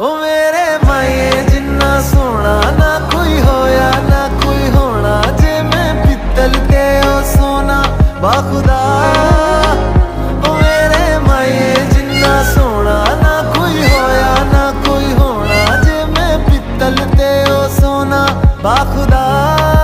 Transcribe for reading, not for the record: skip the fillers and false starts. ओ मेरे माये जिन्ना सोना ना कोई होया ना कोई होना, जे मैं पित्तल ते ओ सोना बाखुदा। ओ मेरे माये जिन्ना सोना ना कोई होया ना कोई होना, जे मैं पित्तल ते ओ सोना बाखुदा।